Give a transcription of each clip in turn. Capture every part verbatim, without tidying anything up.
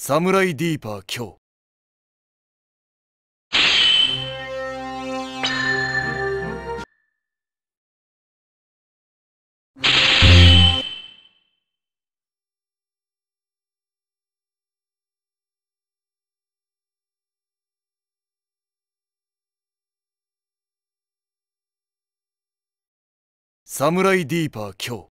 サムライディーパー今日。サムライディーパー今日。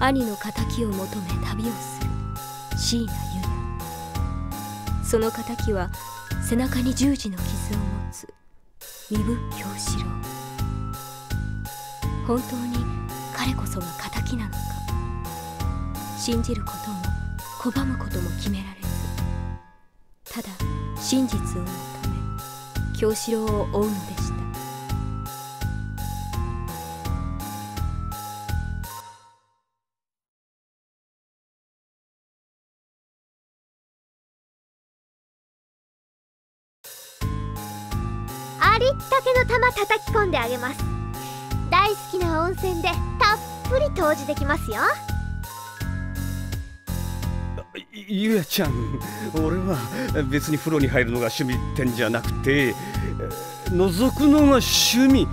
兄の仇を求め旅をする椎名ゆや、その仇は背中に十字の傷を持つ壬生杏四郎。本当に彼こそが仇なのか、信じることも拒むことも決められず、ただ真実を追うため杏四郎を追うのでした。竹の玉叩き込んであげます。大好きな温泉でたっぷり湯治できますよ。ゆやちゃん、俺は別に風呂に入るのが趣味ってんじゃなくて、覗くのが趣味。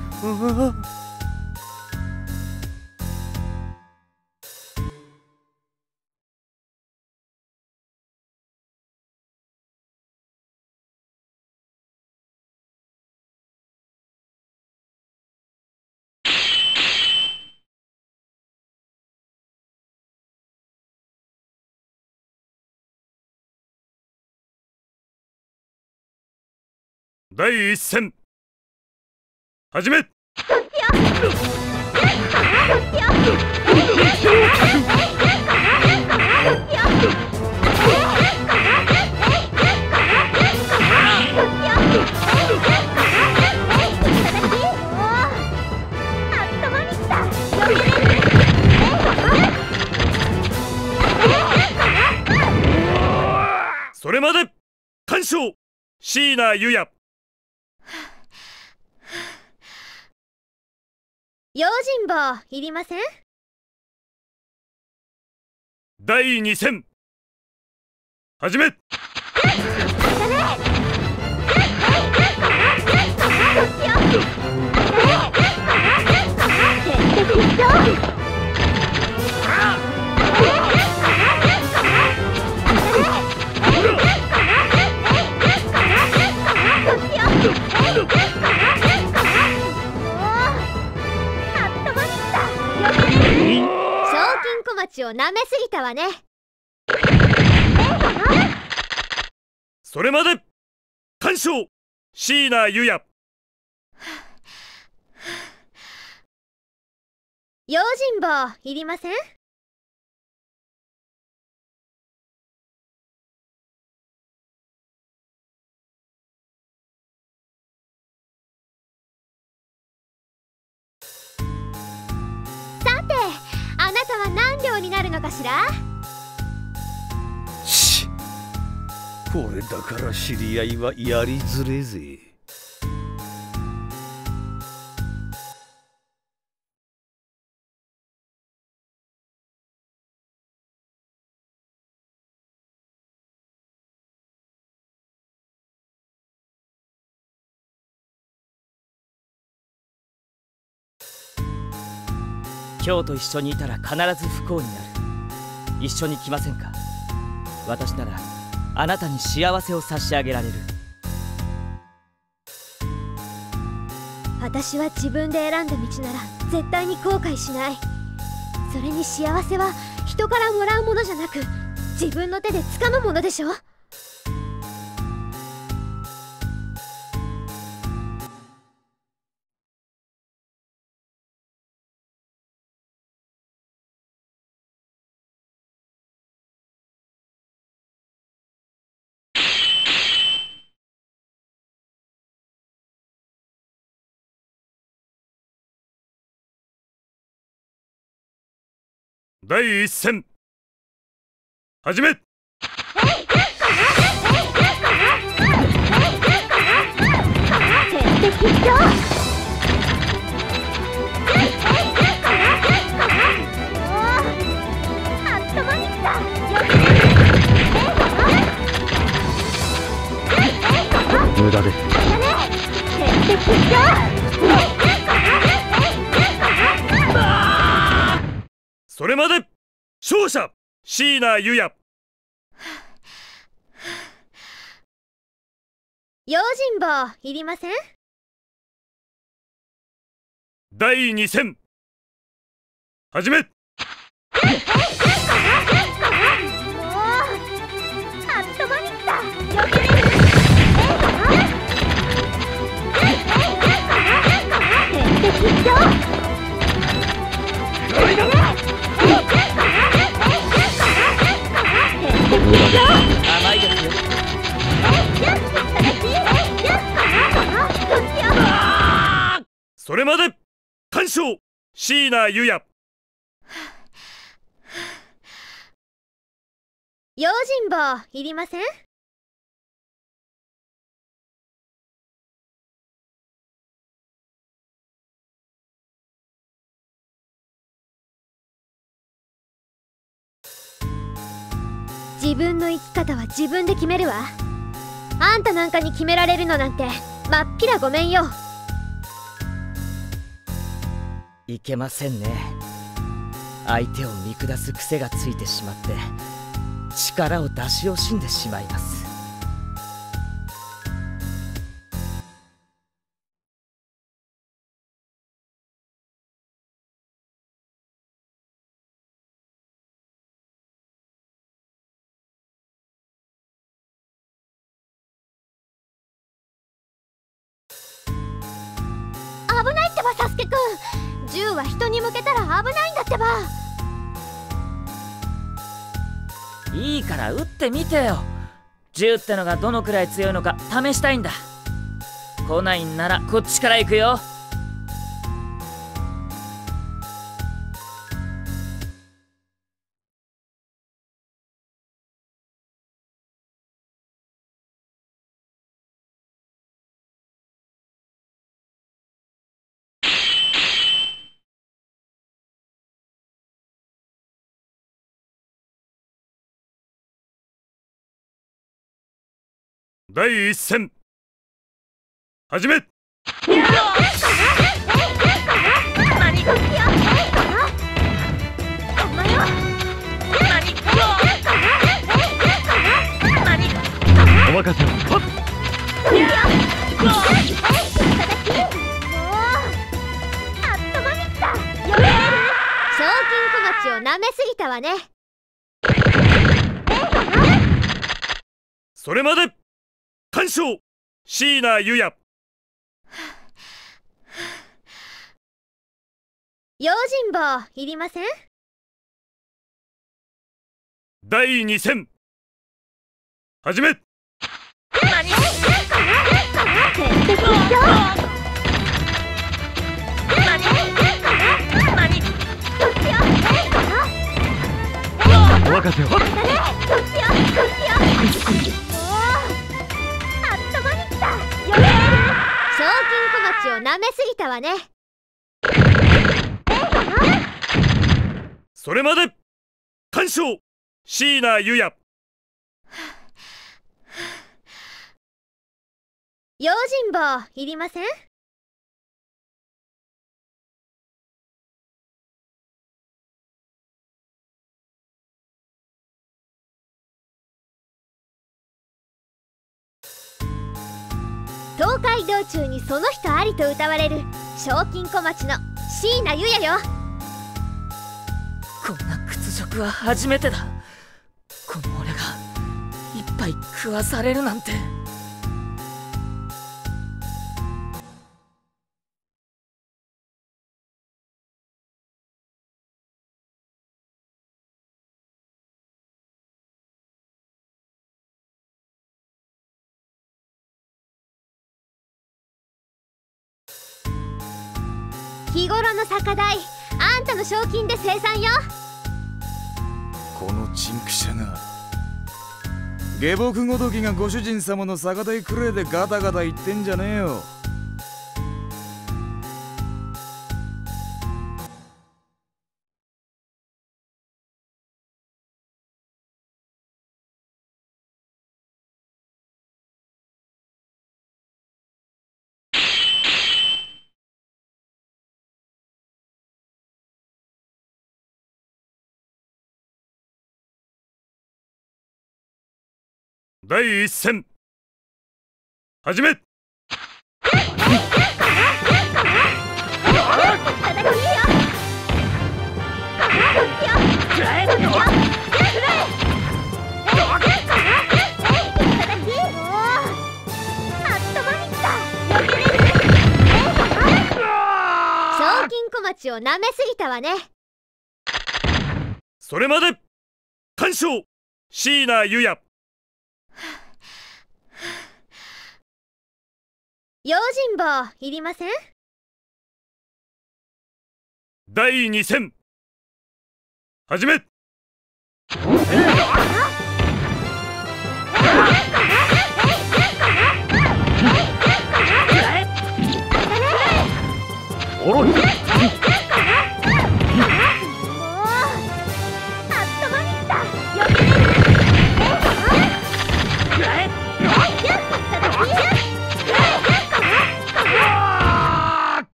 第一戦始め。それまで完勝椎名ゆや。用心棒いりません。第二戦始め。舐めすぎたわね。それまで完勝椎名ゆや。用心棒いりません。になるのかしら。ちっ、これだから知り合いはやりづれえぜ。今日と一緒にいたら必ず不幸になる。一緒に来ませんか。私ならあなたに幸せを差し上げられる。私は自分で選んだ道なら絶対に後悔しない。それに幸せは人からもらうものじゃなく、自分の手で掴むものでしょ。第一戦始め。無駄です。それまで。勝者椎名優也。用心棒いりません。だいに戦始め。それまで。完勝椎名優也。用心棒いりません。自分の生き方は自分で決めるわ。あんたなんかに決められるのなんてまっぴらごめんよ。いけませんね。相手を見下す癖がついてしまって力を出し惜しんでしまいます。危ないってば、サスケくん。銃は人に向けたら危ないんだってば。いいから撃ってみてよ。銃ってのがどのくらい強いのか試したいんだ。来ないんならこっちから行くよ。だいいち戦始め。お任せ。賞金小鉢をなめすぎたわね。それまで。完勝椎名優也。用心棒いりません。だいに戦始め。お任せを。賞金小鉢をなめすぎたわね。それまで。完勝椎名優也。用心棒いりません。東海道中にその人ありと歌われる賞金小町の椎名優也よ。こんな屈辱は初めてだ。この俺が一杯食わされるなんて。日頃の酒代、あんたの賞金で清算よ。ちんくしゃな下僕ごときがご主人様の酒代くれえでガタガタ言ってんじゃねえよ。第一戦始め。賞金小町を舐めすぎたわね。それまで完勝椎名優也。用心棒いりません。第二戦始め。おろ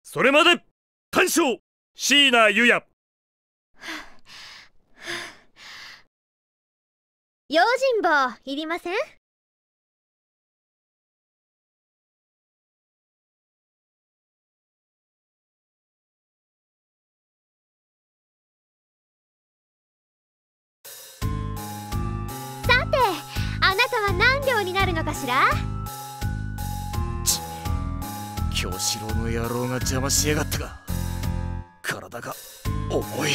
それまで完勝椎名優也。用心棒いりません。さてあなたは何両になるのかしら。京四郎の野郎が邪魔しやがったが体が重い。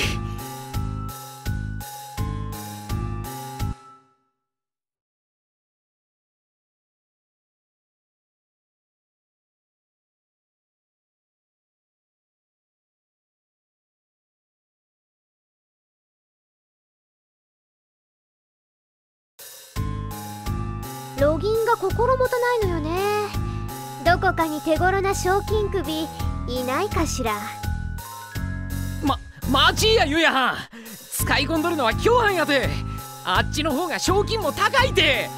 路銀が心もとないのよね。どこかに手頃な賞金首いないかしら。ま、マジやゆうやはん使い込んどるのは共犯やて。あっちの方が賞金も高いて。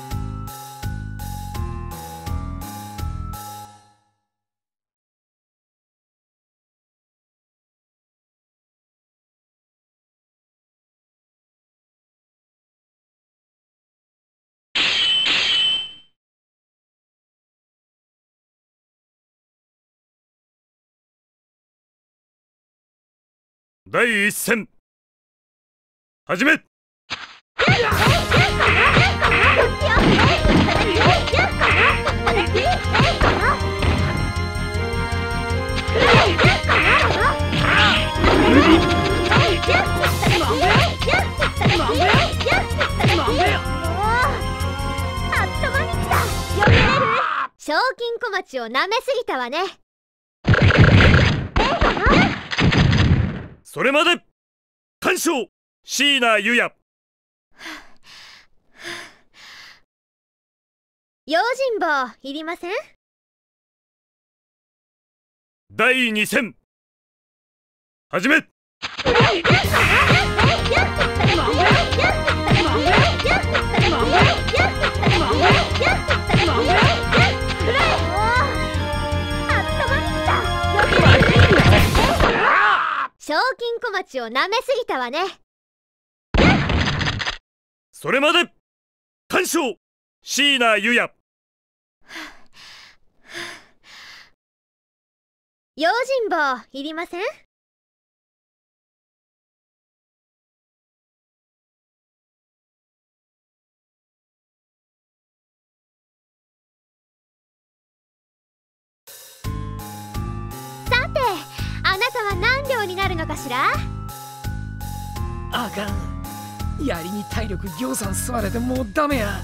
第一戦始め。賞金小町を舐めすぎたわね。それまで完勝椎名優也。用心棒いりません。第二戦始め。賞金小町を舐めすぎたわね。それまで完勝椎名優也。用心棒いりません。さてあなたは何になるのかしら。あかん槍に体力ぎょうさん吸われてもうダメや。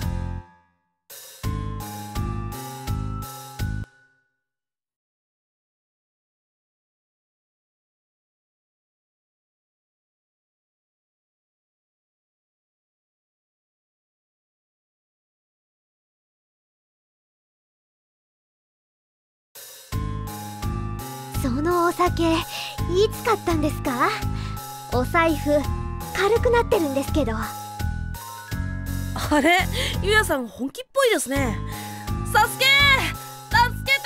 酒いつ買ったんですか？お財布軽くなってるんですけど。あれ、ゆやさん本気っぽいですね。サスケー、助けてー。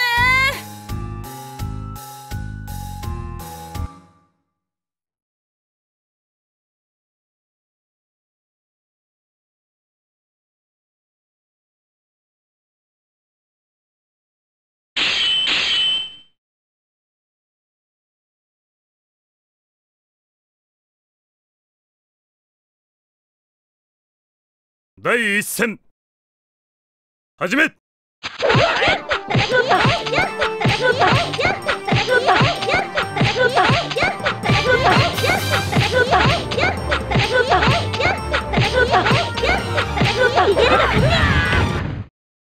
第一戦始め。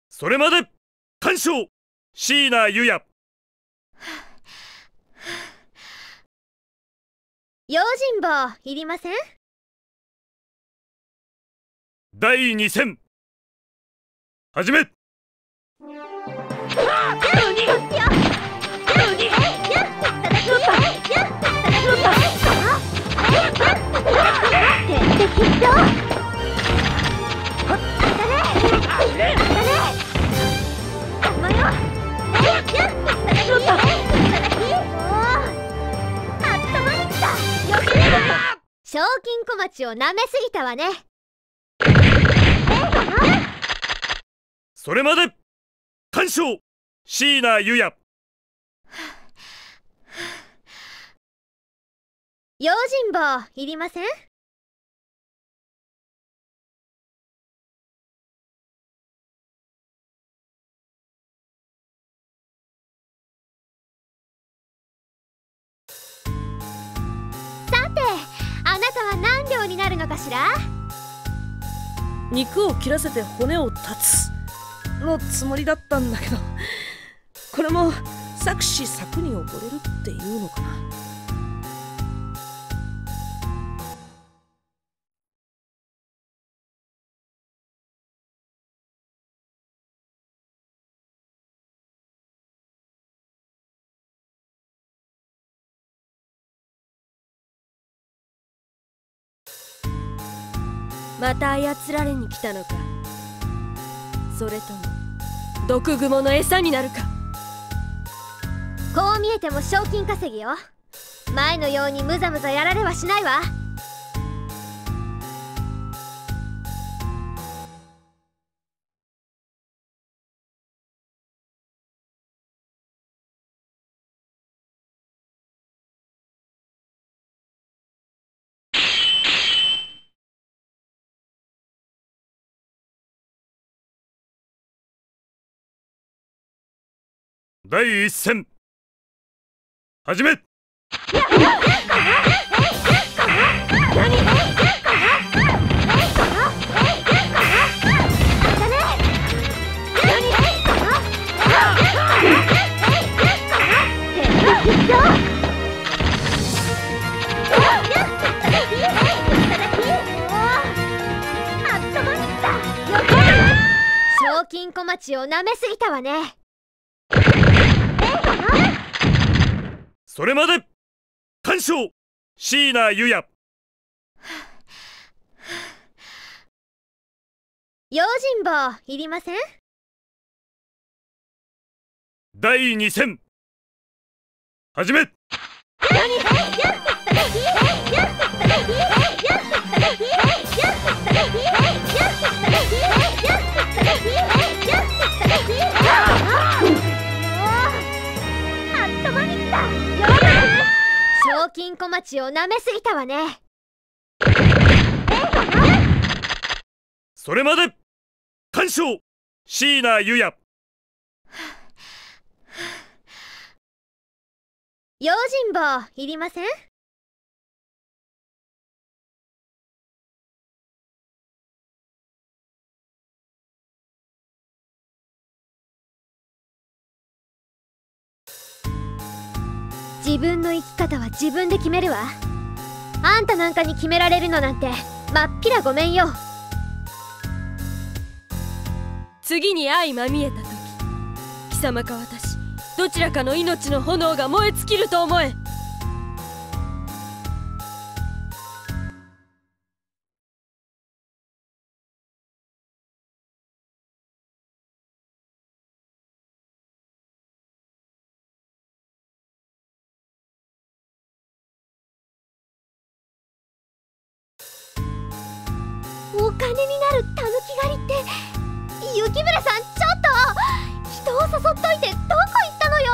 それまで完勝、椎名優也。用心棒いりません？第二戦始め。賞金小町を舐めすぎたわね。それまで完勝、椎名優也。用心棒いりません？さて、あなたは何両になるのかしら？肉を切らせて骨を断つのつもりだったんだけど、これも策士策に溺れるっていうのかな。また操られに来たのか、それとも毒蜘蛛の餌になるか。こう見えても賞金稼ぎよ。前のようにむざむざやられはしないわ。第一戦始め。賞金小町を舐めすぎたわね。それまで完勝、椎名優也。用心棒いりません？第二戦始め。賞金小町を舐めすぎたわね。それまで完勝、椎名優也。用心棒いりません？自分の生き方は自分で決めるわ。あんたなんかに決められるのなんてまっぴらごめんよ。次に相まみえた時、貴様か私どちらかの命の炎が燃え尽きると思え。お金になるたぬき狩りって、雪村さんちょっと人を誘っといてどこ行ったのよ。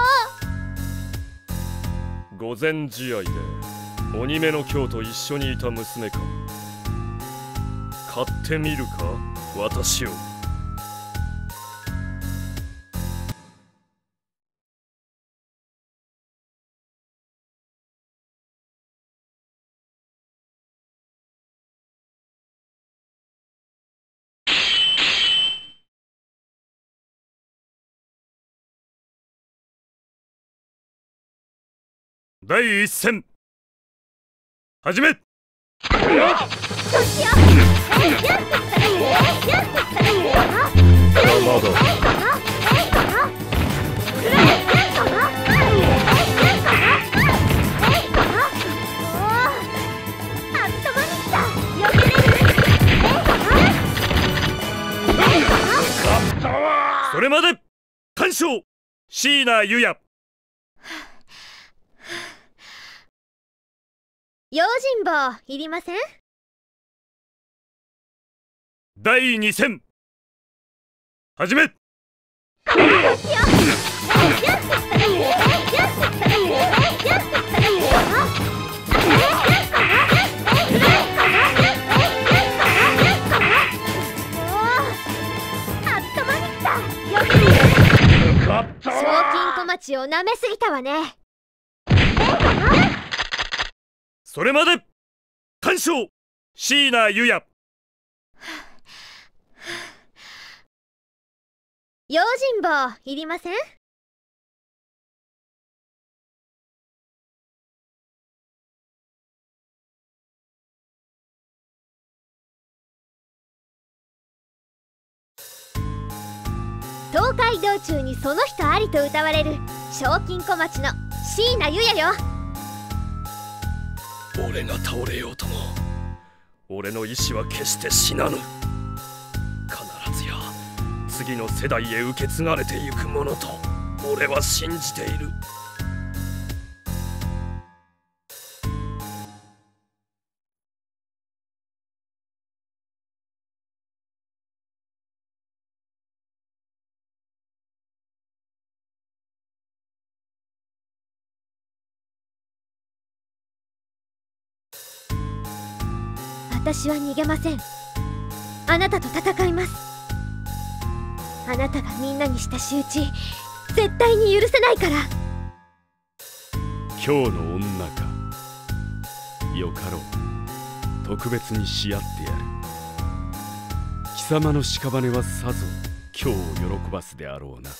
御前試合で鬼目の京と一緒にいた娘か。買ってみるか私を。第一戦始め。それまで完勝椎名優也。用心棒いりません。第二戦始め。賞金小町を舐めすぎたわね。それまで完勝椎名優也。用心棒いりません。東海道中にその人ありと歌われる賞金小町の椎名優也よ。俺が倒れようとも俺の意志は決して死なぬ。必ずや次の世代へ受け継がれてゆくものと俺は信じている。私は逃げません。あなたと戦います。あなたがみんなにした仕打ち、絶対に許せないから。今日の女か。よかろう、特別にしあってやる。貴様の屍はさぞ今日を喜ばすであろうな。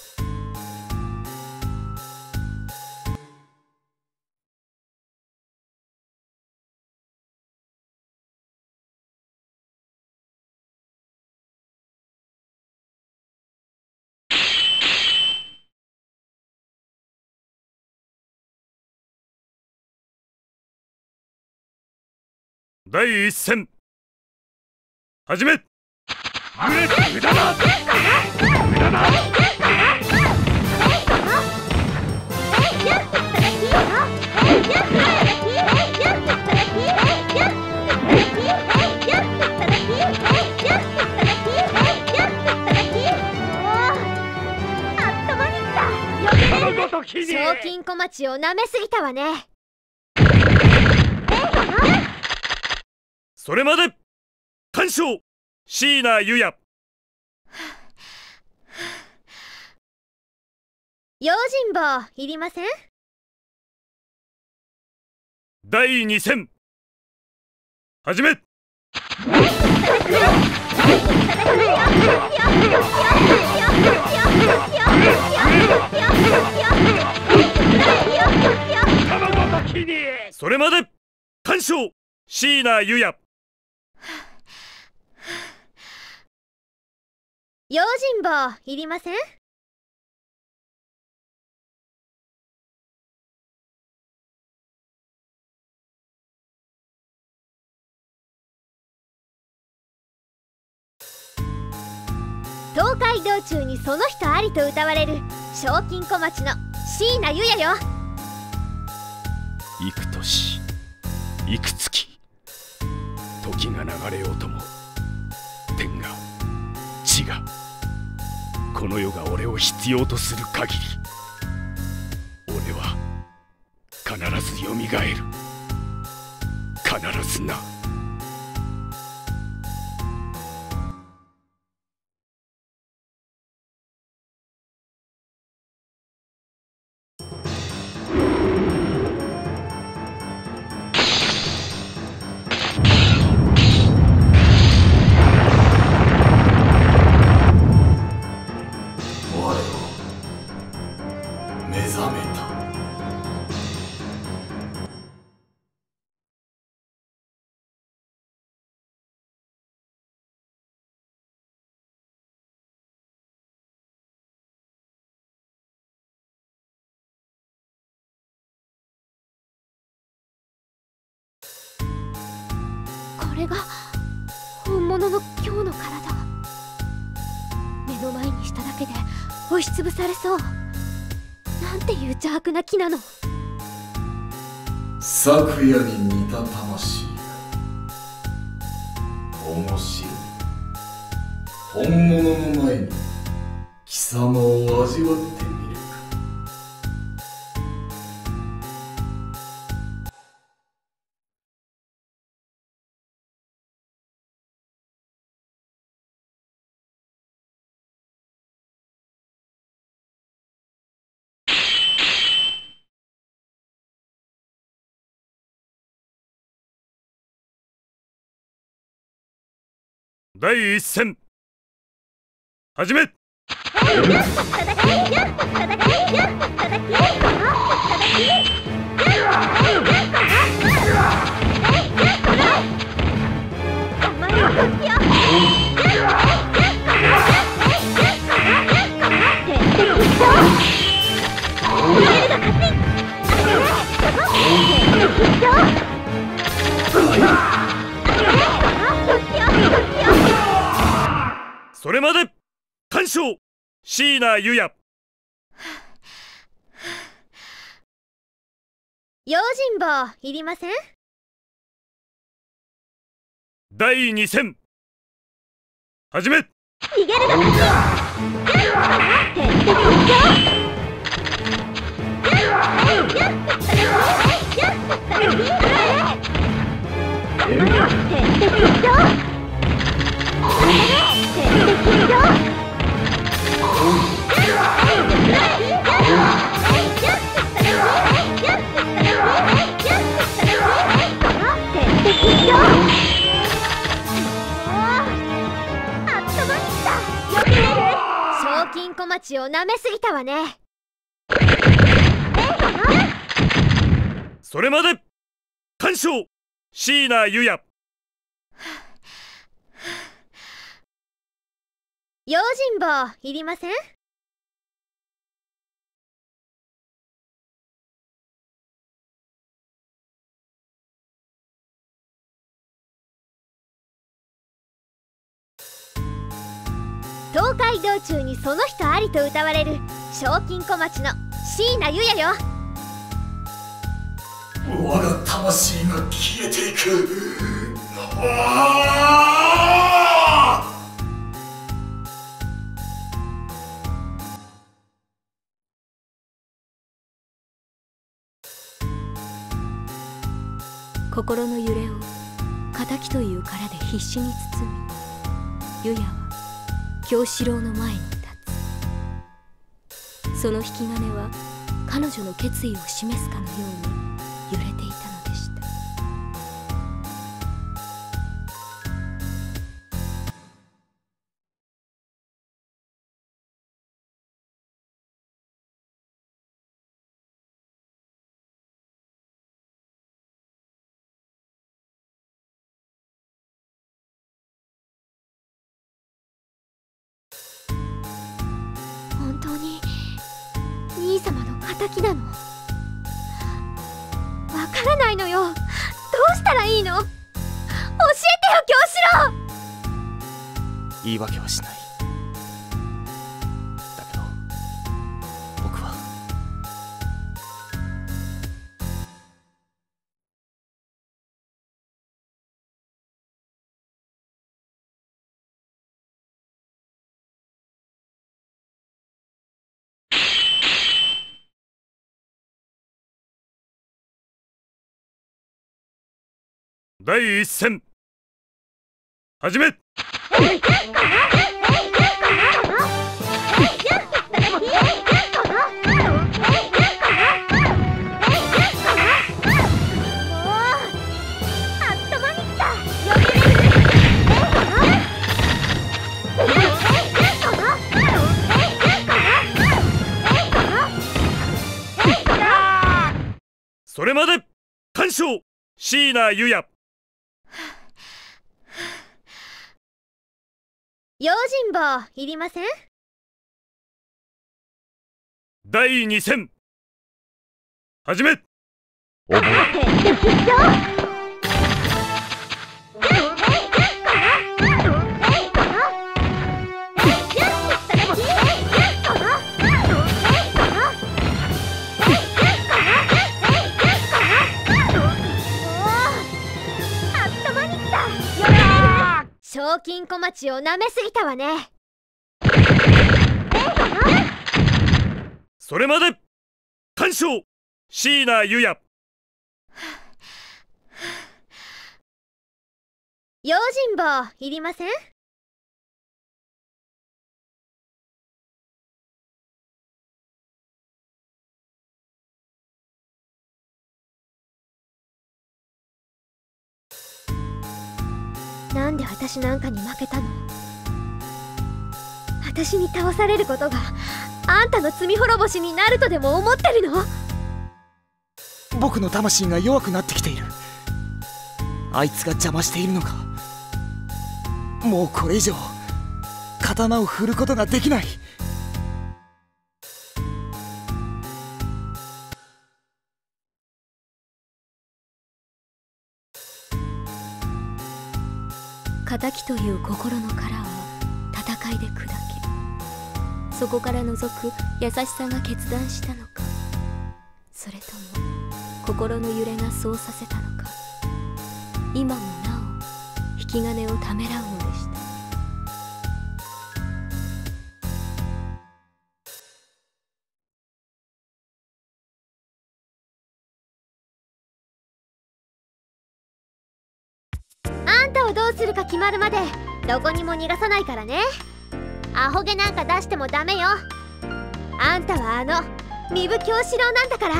第一戦始め。賞金小町を舐めすぎたわね。それまで完勝椎名優也。用心棒いりません。第二戦始め。それまで完勝椎名優也。用心棒いりません。東海道中にその人ありと歌われる小金庫町の椎名ゆやよ。幾年幾月時が流れようとも天が地がこの世が俺を必要とする限り俺は必ずよみがえる。必ずな。これが本物の今日の体。目の前にしただけで押しつぶされそう。なんていう邪悪な木なの。昨夜に似た魂が面白い。本物の前に貴様を味わってみる。第一戦始め。それまで鑑賞椎名ゆや。用心棒いりません。第二戦始め。逃げるな。小金庫町を舐めすぎたわね。それまで鑑賞椎名ゆや。用心棒いりません。東海道中にその人ありと歌われる小金庫町の椎名ゆやよ。我が魂が消えていく。ああ心の揺れを仇という殻で必死に包み、ゆやは京四郎の前に立つ。その引き金は彼女の決意を示すかのように揺れていたのでした。兄様の仇なの。わからないのよ。どうしたらいいの。教えてよ京四郎。言い訳はしない。第一戦始め。それまで完勝椎名優也。用心棒いりません。だいに戦始め。賞金小町を舐めすぎたわね。それまで完勝椎名優也。用心棒いりません。なんで私なんかに負けたの？私に倒されることがあんたの罪滅ぼしになるとでも思ってるの？僕の魂が弱くなってきている。あいつが邪魔しているのか。もうこれ以上刀を振ることができない。仇という心の殻は戦いで砕き、そこから覗く優しさが決断したのか、それとも心の揺れがそうさせたのか、今もなお引き金をためらうのでした。どうするか決まるまでどこにも逃がさないからね。アホ毛なんか出してもダメよ。あんたはあの壬生京四郎なんだから。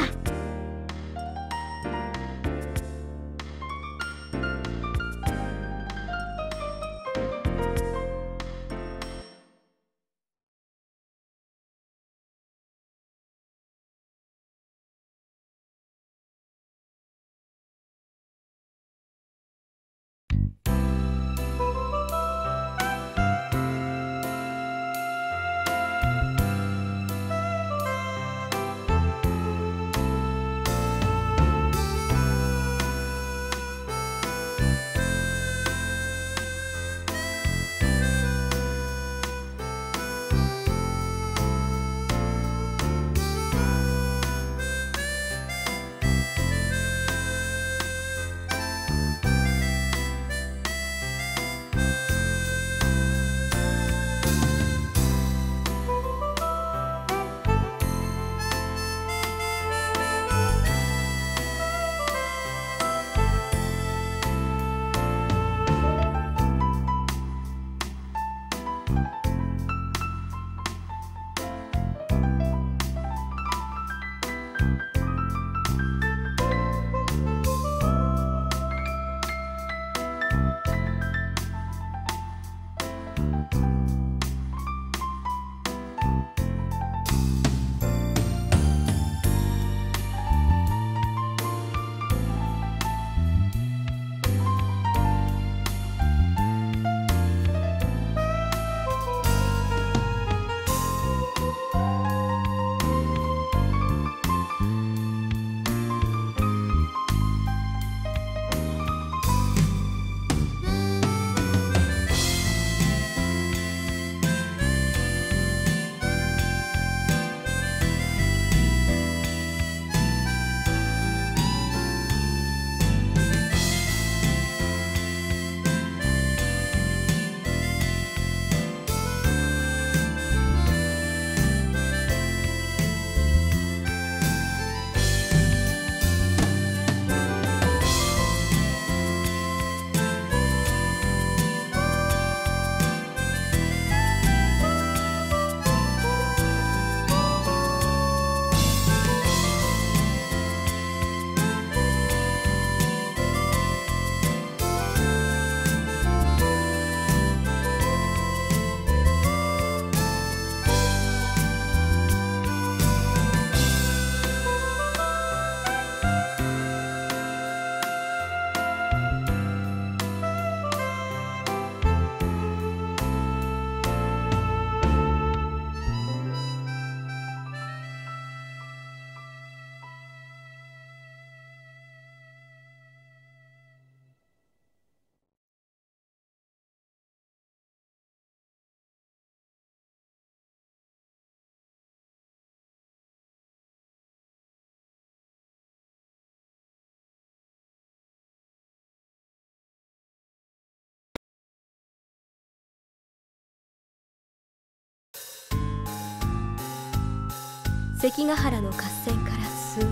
関ヶ原の合戦から数年、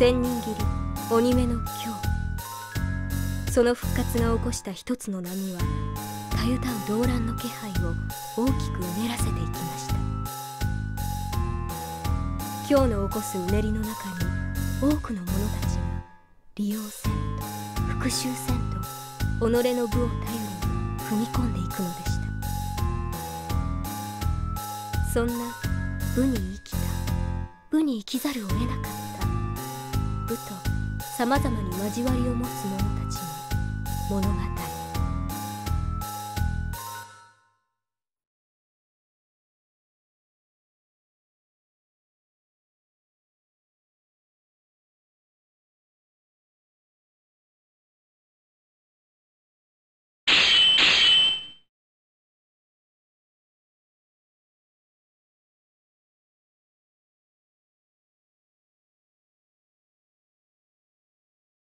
千人斬り鬼目の狂、その復活が起こした一つの波は、たゆたう動乱の気配を大きくうねらせていきました。今日の起こすうねりの中に、多くの者たちが利用せんと復讐せんと己の武を頼りに踏み込んでいくのでした。そんな武に生きた、武に生きざるを得なかった武とさまざまに交わりを持つ者たちの物語。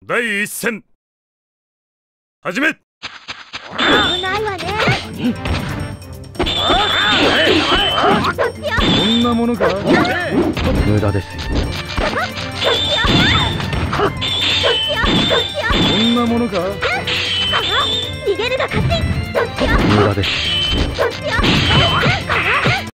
第一戦始め。危ないわね。こんなものか無駄ですよ。こんなものか逃げるが勝ち。無駄です。